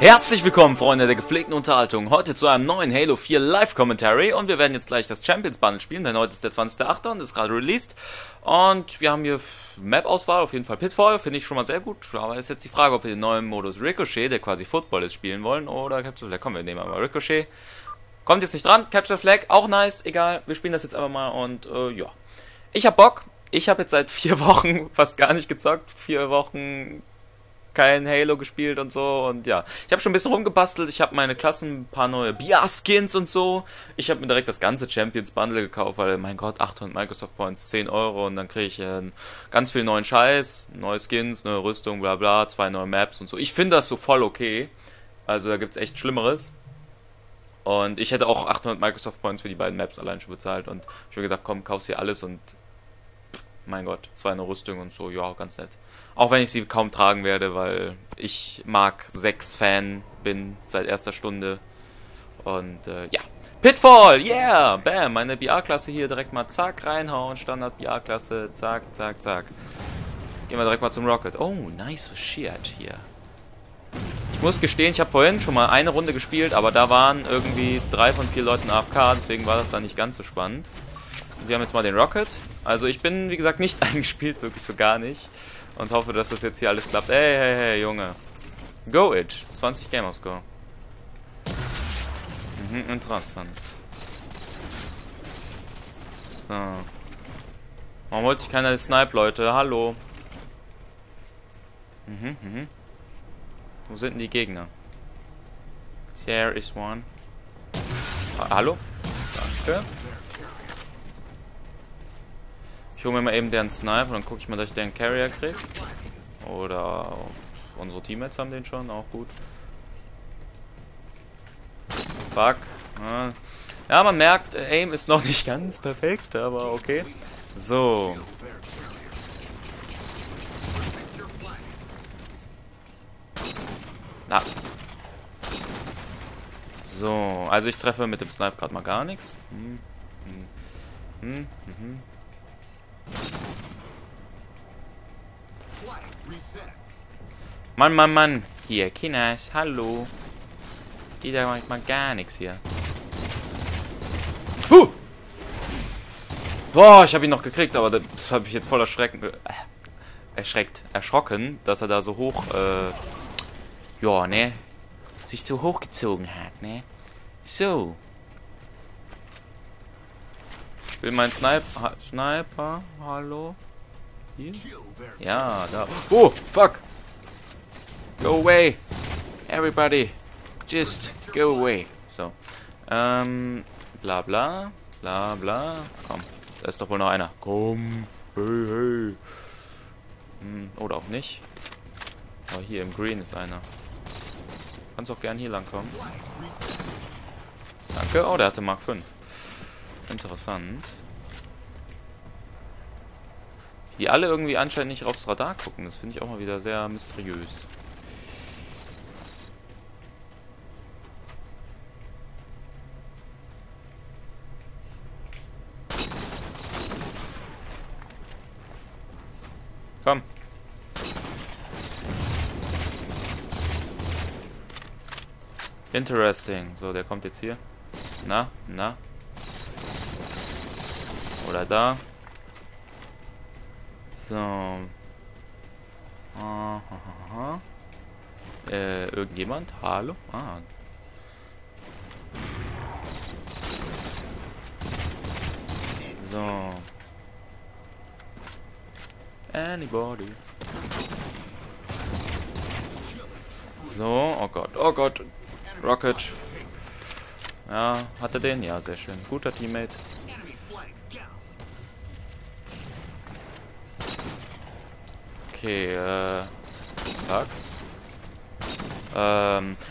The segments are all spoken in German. Herzlich willkommen, Freunde der gepflegten Unterhaltung, heute zu einem neuen Halo 4 Live-Commentary und wir werden jetzt gleich das Champions Bundle spielen, denn heute ist der 20.8. und ist gerade released. Und wir haben hier Map-Auswahl, auf jeden Fall Pitfall, finde ich schon mal sehr gut, aber ist jetzt die Frage, ob wir den neuen Modus Ricochet, der quasi Football ist, spielen wollen oder Capture the Flag. Komm, wir nehmen einmal Ricochet. Kommt jetzt nicht dran, Capture the Flag, auch nice, egal, wir spielen das jetzt einfach mal und ja. Ich hab Bock, ich habe jetzt seit 4 Wochen fast gar nicht gezockt, 4 Wochen... kein Halo gespielt und so und ja. Ich habe schon ein bisschen rumgebastelt, ich habe meine Klassen, ein paar neue BR-Skins und so. Ich habe mir direkt das ganze Champions Bundle gekauft, weil, mein Gott, 800 Microsoft Points, 10 Euro und dann kriege ich ganz viel neuen Scheiß, neue Skins, neue Rüstung, bla bla, 2 neue Maps und so. Ich finde das so voll okay, also da gibt es echt Schlimmeres. Und ich hätte auch 800 Microsoft Points für die beiden Maps allein schon bezahlt und ich habe gedacht, komm, kaufst hier alles und... mein Gott, 2 neue Rüstung und so, ja, ganz nett. Auch wenn ich sie kaum tragen werde, weil ich Mark 6 Fan bin seit erster Stunde. Und ja. Pitfall, yeah, bam, meine BR-Klasse hier direkt mal zack reinhauen. Standard BR-Klasse, zack, zack, zack. Gehen wir direkt mal zum Rocket. Oh, nice shit hier. Ich muss gestehen, ich habe vorhin schon mal eine Runde gespielt, aber da waren irgendwie 3 von 4 Leuten AFK, deswegen war das da nicht ganz so spannend. Wir haben jetzt mal den Rocket. Also ich bin, wie gesagt, nicht eingespielt, wirklich so gar nicht. Und hoffe, dass das jetzt hier alles klappt. Hey, hey, hey, Junge. Go it. 20 Gamerscore. Mhm, interessant. So. Warum holt sich keiner den Snipe, Leute? Hallo. Mhm, mhm. Wo sind denn die Gegner? There is one. Hallo? Danke. Ich hole mir mal eben deren Sniper und dann gucke ich mal, dass ich deren Carrier kriege. Oder unsere Teammates haben den schon, auch gut. Fuck. Ja, man merkt, Aim ist noch nicht ganz perfekt, aber okay. So. Na. So, also ich treffe mit dem Sniper gerade mal gar nichts. Mann, Mann, Mann. Hier, Kinders, hallo. Geht ja manchmal gar nichts hier. Boah, ich habe ihn noch gekriegt, aber das habe ich jetzt voll erschrocken, dass er da so hoch, ja, ne? Sich so hochgezogen hat, ne? So. Ich will meinen Sniper, hallo? Hier? Ja, da. Oh, fuck! Go away! Everybody! Just go away! So. Bla bla. Bla bla. Komm. Da ist doch wohl noch einer. Komm. Hey, hey. Hm, oder auch nicht. Oh, hier im Green ist einer. Kannst auch gern hier lang kommen. Danke. Oh, der hatte Mark 5. Interessant. Die alle irgendwie anscheinend nicht aufs Radar gucken. Das finde ich auch mal wieder sehr mysteriös. Komm. Interesting. So, der kommt jetzt hier. Na, na. Oder da. So. Irgendjemand? Hallo? Ah. So. Anybody. So. Oh Gott. Oh Gott. Rocket. Ja, hat er den? Ja, sehr schön. Guter Teammate. Okay, fuck.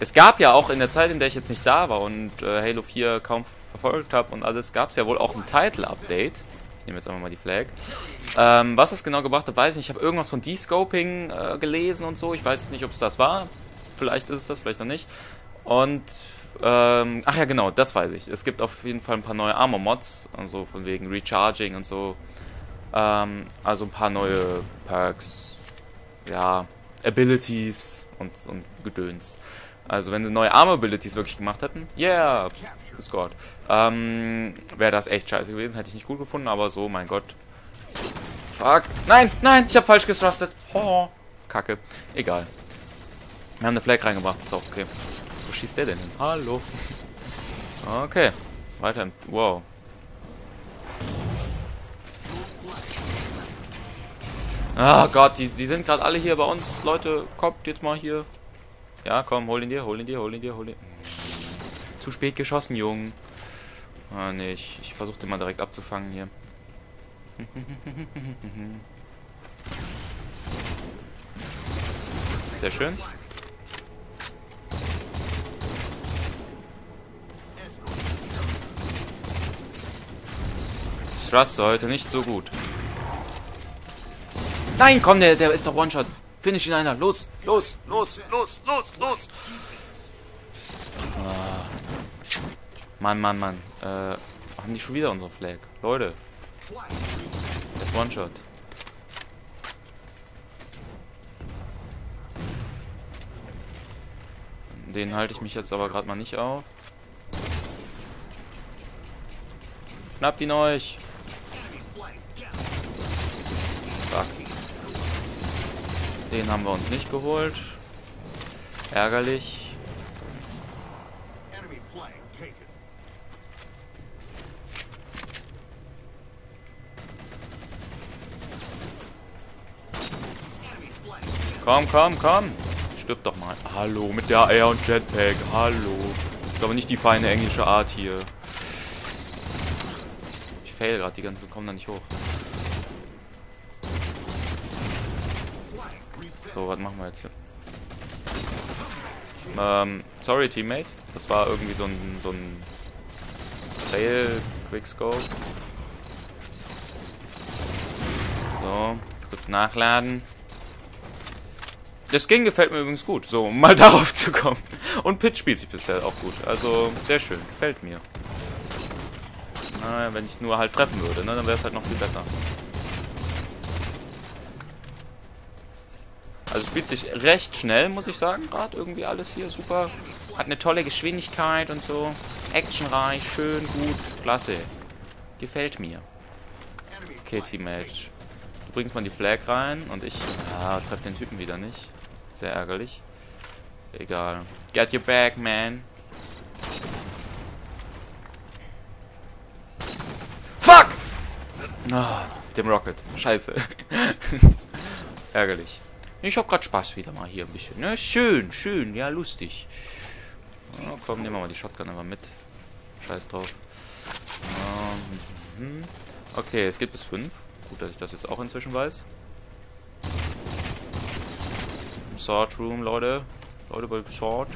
Es gab ja auch in der Zeit, in der ich jetzt nicht da war und Halo 4 kaum verfolgt habe und alles, gab es ja wohl auch ein Title-Update. Ich nehme jetzt einfach mal die Flag. Was das genau gebracht hat, weiß ich nicht. Ich habe irgendwas von Descoping gelesen und so. Ich weiß nicht, ob es das war. Vielleicht ist es das, vielleicht noch nicht. Und, ach ja genau, das weiß ich. Es gibt auf jeden Fall ein paar neue Armor-Mods. Also von wegen Recharging und so. Also ein paar neue Perks, ja, Abilities und Gedöns. Also wenn sie neue Armabilities wirklich gemacht hätten, yeah, Discord, wäre das echt scheiße gewesen, hätte ich nicht gut gefunden, aber so, mein Gott. Fuck, nein, nein, ich habe falsch gestrustet. Oh, Kacke, egal. Wir haben eine Flag reingebracht, ist auch okay. Wo schießt der denn hin? Hallo. Okay, weiter im, wow. Ah Gott, die sind gerade alle hier bei uns, Leute, kommt jetzt mal hier. Ja, komm, hol ihn dir, hol ihn dir, hol ihn dir, hol ihn. Zu spät geschossen, Junge. Ah, nee, ich versuche den mal direkt abzufangen hier. Sehr schön. Ich raste heute nicht so gut. Nein, komm, der ist doch One-Shot. Finish ihn einer. Los, los, los, los, los, los. Ah. Mann, Mann, Mann. Haben die schon wieder unsere Flag? Leute. Das One-Shot. Den halte ich mich jetzt aber gerade mal nicht auf. Schnappt ihn euch. Fuck. Den haben wir uns nicht geholt. Ärgerlich. Komm, komm, komm. Stirb doch mal. Hallo, mit der Air und Jetpack. Hallo. Ist aber nicht die feine englische Art hier. Ich fail gerade, die ganzen kommen da nicht hoch. So, was machen wir jetzt hier? Sorry, Teammate. Das war irgendwie so ein Trail-Quickscope. So, kurz nachladen. Der Skin gefällt mir übrigens gut, so, um mal darauf zu kommen. Und Pitch spielt sich bisher auch gut. Also, sehr schön. Gefällt mir. Naja, wenn ich nur halt treffen würde, ne, dann wäre es halt noch viel besser. Also spielt sich recht schnell, muss ich sagen, gerade irgendwie alles hier, super. Hat eine tolle Geschwindigkeit und so. Actionreich, schön, gut, klasse. Gefällt mir. Okay, Teammate. Du bringst mal die Flag rein und ich... Ah, treff den Typen wieder nicht. Sehr ärgerlich. Egal. Get your back, man. Fuck! Oh, dem Rocket. Scheiße. Ärgerlich. Ich hab grad Spaß wieder mal hier ein bisschen. Ne? Schön, schön, ja, lustig. Oh, komm, nehmen wir mal die Shotgun einfach mit. Scheiß drauf. Okay, es geht bis 5. Gut, dass ich das jetzt auch inzwischen weiß. Sword Room, Leute. Leute bei Sword.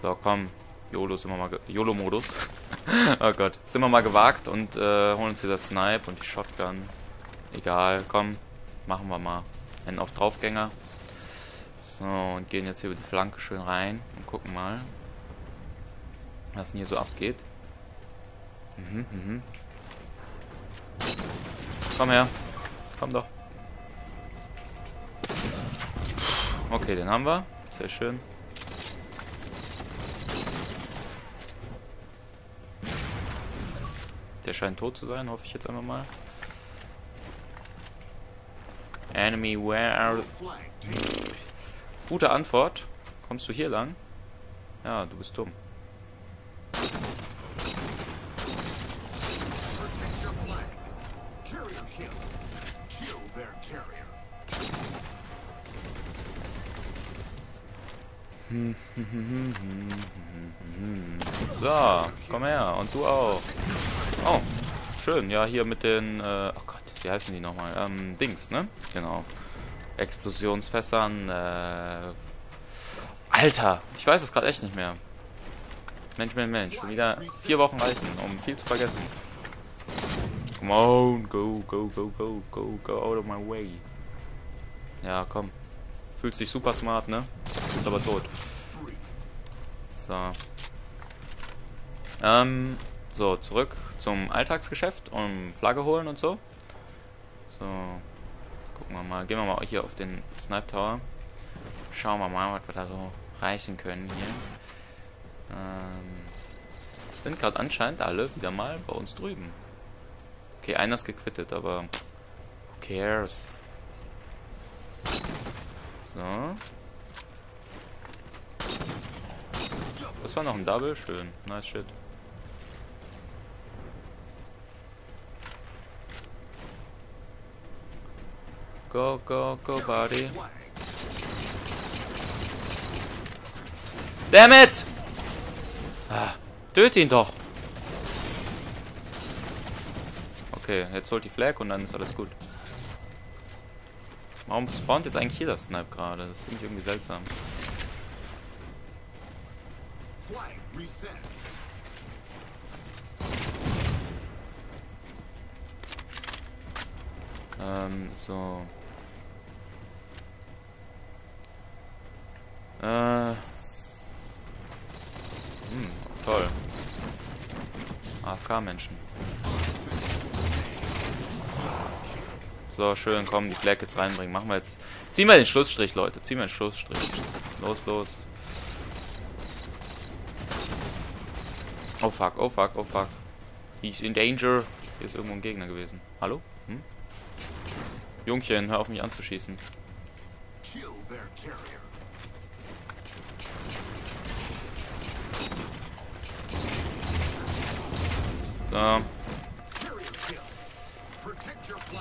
So, komm. YOLO sind wir mal... YOLO-Modus. Oh Gott. Sind wir mal gewagt und holen uns hier das Snipe und die Shotgun. Egal, komm. Machen wir mal einen auf Draufgänger. So, und gehen jetzt hier über die Flanke schön rein und gucken mal, was denn hier so abgeht. Komm her. Komm doch. Okay, den haben wir. Sehr schön. Der scheint tot zu sein, hoffe ich jetzt einmal mal. Enemy, where are... Gute Antwort. Kommst du hier lang? Ja, du bist dumm. So, komm her. Und du auch. Oh, schön. Ja, hier mit den... oh Gott, wie heißen die nochmal? Dings, ne? Genau. Explosionsfässern. Alter, ich weiß es gerade echt nicht mehr. Mensch, Mensch, Mensch. Wieder 4 Wochen reichen, um viel zu vergessen. Come on, go, go, go, go, go, go out of my way. Ja, komm. Fühlt sich super smart, ne? Ist aber tot. So. So, zurück zum Alltagsgeschäft und Flagge holen und so. So, Gucken wir mal. Gehen wir mal hier auf den Snipe Tower. Schauen wir mal, was wir da so reißen können hier. Sind gerade anscheinend alle wieder mal bei uns drüben. Okay, einer ist gequittet, aber who cares? So. Das war noch ein Double, schön. Nice shit. Go, go, go, buddy. Damn it! Ah, töte ihn doch! Okay, jetzt holt die Flag und dann ist alles gut. Warum spawnt jetzt eigentlich hier das Snipe gerade? Das finde ich irgendwie seltsam. So. Toll. AFK-Menschen. So, schön, komm, die Flag jetzt reinbringen. Machen wir jetzt. Ziehen wir den Schlussstrich, Leute. Ziehen wir den Schlussstrich. Los, los. Oh fuck, oh fuck, oh fuck. He's in danger. Hier ist irgendwo ein Gegner gewesen. Hallo? Hm? Jungchen, hör auf mich anzuschießen. So.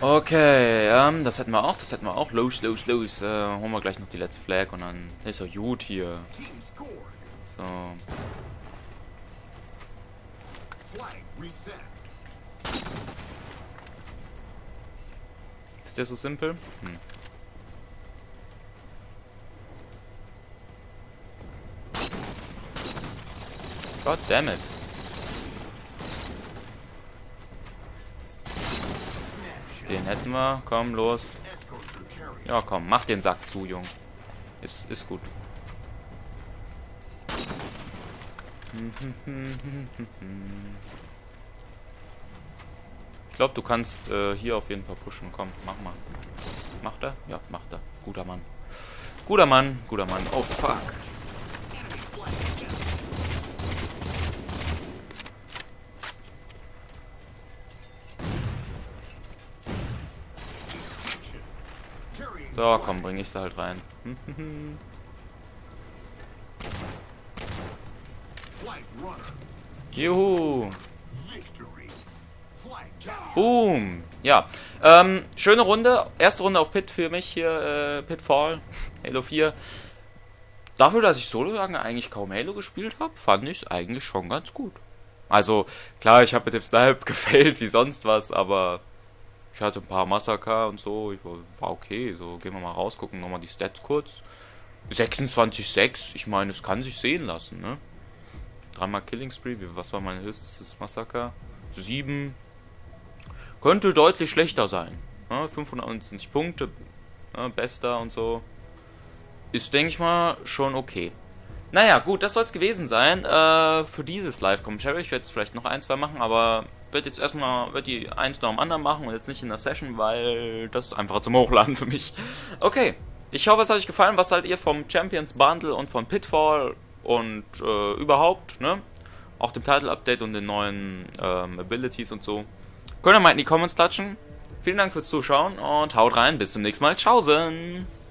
Okay, das hätten wir auch, das hätten wir auch. Los, los, los. Holen wir gleich noch die letzte Flag und dann ist er gut hier. So. Ist der so simpel? Hm. God damn it. Den hätten wir. Komm, los. Ja, komm, mach den Sack zu, Jung. Ist gut. Ich glaube, du kannst hier auf jeden Fall pushen. Komm, mach mal. Macht er? Ja, macht er. Guter Mann. Guter Mann, guter Mann. Oh, fuck. So, komm, bring ich sie halt rein. Juhu. Boom. Ja. Schöne Runde. Erste Runde auf Pit für mich hier. Pitfall. Halo 4. Dafür, dass ich so lange eigentlich kaum Halo gespielt habe, fand ich es eigentlich schon ganz gut. Also, klar, ich habe mit dem Snipe gefailt wie sonst was, aber ich hatte ein paar Massaker und so. Ich war okay. So, gehen wir mal raus, gucken nochmal die Stats kurz. 26,6. Ich meine, es kann sich sehen lassen, ne? 3-mal Killing Spree. Was war mein höchstes Massaker? 7. Könnte deutlich schlechter sein. Ja, 590 Punkte. Ja, bester und so. Ist, denke ich mal, schon okay. Naja, gut, das soll es gewesen sein für dieses Live-Commentary. Ich werde jetzt vielleicht noch ein, zwei machen, aber werde jetzt erstmal die eins nach dem anderen machen und jetzt nicht in der Session, weil das ist einfacher zum Hochladen für mich. Okay, ich hoffe, es hat euch gefallen. Was haltet ihr vom Champions Bundle und von Pitfall und überhaupt, ne? Auch dem Title-Update und den neuen Abilities und so. Könnt ihr mal in die Comments klatschen. Vielen Dank fürs Zuschauen und haut rein. Bis zum nächsten Mal. Tschaußen!